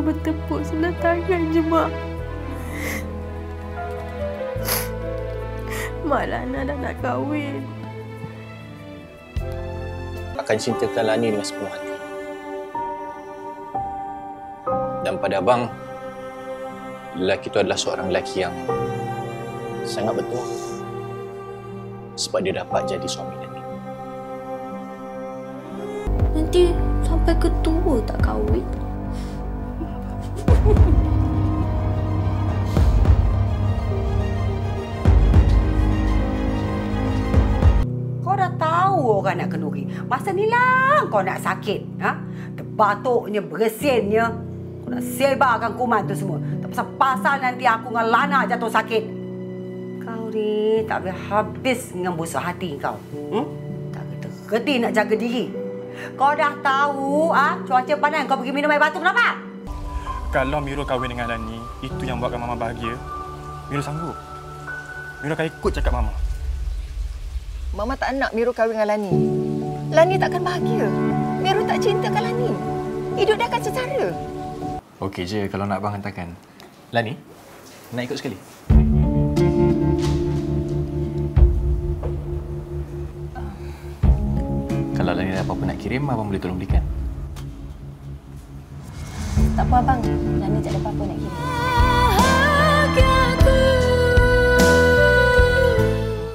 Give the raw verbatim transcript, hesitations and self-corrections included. cuma bertepuk sebelah tangan je, Mak. Mak, Lana dah nak kahwin. Akan cintakan Lani dengan sepenuh hati. Dan pada abang, lelaki itu adalah seorang lelaki yang sangat betul. Sebab dia dapat jadi suami Lani. Nanti sampai ke tua tak kahwin. Orang nak kenduri. Masa ni lah kau nak sakit. Ha? Terbatuknya, beresinnya. Kau nak sebarkan kuman tu semua. Tak pasal-pasal nanti aku dengan Lana jatuh sakit. Kau ni tak boleh habis dengan busuk hati kau. Hmm? Tak kerti nak jaga diri. Kau dah tahu ha? Cuaca panas kau pergi minum air batu kenapa? Kalau Miro kahwin dengan Lani, itu yang buatkan Mama bahagia. Miro sanggup. Miro akan ikut cakap Mama. Mama tak nak Miro kahwin dengan Lani. Lani takkan bahagia. Miro tak cintakan Lani. Hidup dia akan secara. Okey je kalau nak abang hantarkan. Lani, nak ikut sekali? Uh. Kalau Lani ada apa-apa nak kirim, abang boleh tolong belikan. Tak apa abang, Lani tak ada apa-apa nak kirim.